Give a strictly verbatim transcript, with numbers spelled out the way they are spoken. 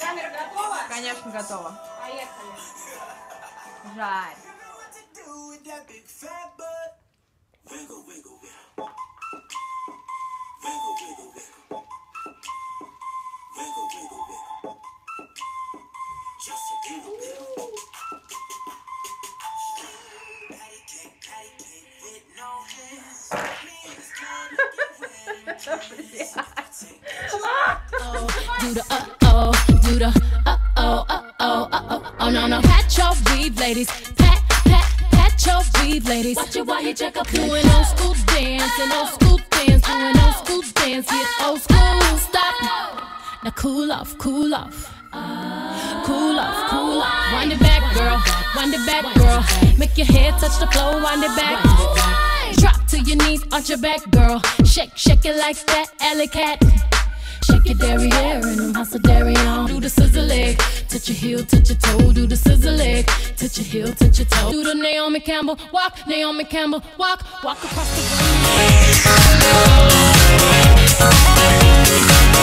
Камера готова? Конечно, готова. Поехали. Жарь. Do the uh oh, do the uh oh, uh oh, uh oh, oh no no. Pat your weave, ladies. Pat, pat, pat your weave, ladies. Watch it while you check up. Doing old school dance, and old school dance, doing old school dance. It's old school. Stop. Now cool off, cool off. Cool off, cool off. Wind it back, girl. Wind it back, girl. Make your head touch the floor. Wind it back. Drop to your knees, on your back, girl. Shake, shake it like that, alley cat. Shake your derriere and I'm hustle derriere. Do the scissor leg, touch your heel, touch your toe. Do the scissor leg, touch your heel, touch your toe. Do the Naomi Campbell walk, Naomi Campbell walk, walk across the room.